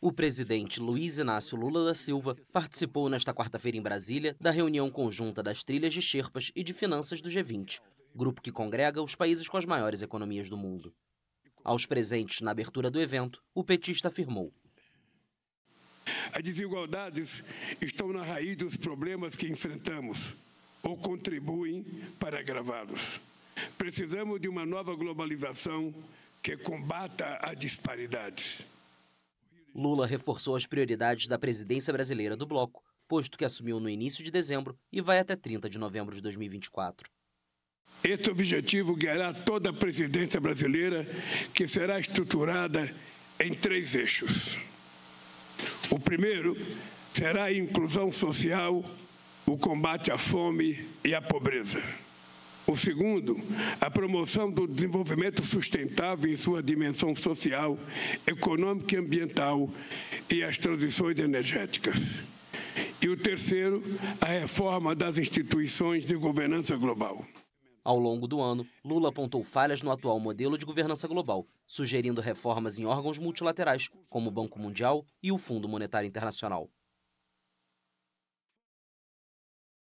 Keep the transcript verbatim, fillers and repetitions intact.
O presidente Luiz Inácio Lula da Silva participou nesta quarta-feira em Brasília da reunião conjunta das trilhas de Sherpas e de finanças do G vinte, grupo que congrega os países com as maiores economias do mundo. Aos presentes na abertura do evento, o petista afirmou: as desigualdades estão na raiz dos problemas que enfrentamos ou contribuem para agravá-los. Precisamos de uma nova globalização que combata as disparidades. Lula reforçou as prioridades da presidência brasileira do bloco, posto que assumiu no início de dezembro e vai até trinta de novembro de dois mil e vinte e quatro. Este objetivo guiará toda a presidência brasileira, que será estruturada em três eixos. O primeiro será a inclusão social, o combate à fome e à pobreza. O segundo, a promoção do desenvolvimento sustentável em sua dimensão social, econômica e ambiental e as transições energéticas. E o terceiro, a reforma das instituições de governança global. Ao longo do ano, Lula apontou falhas no atual modelo de governança global, sugerindo reformas em órgãos multilaterais, como o Banco Mundial e o Fundo Monetário Internacional.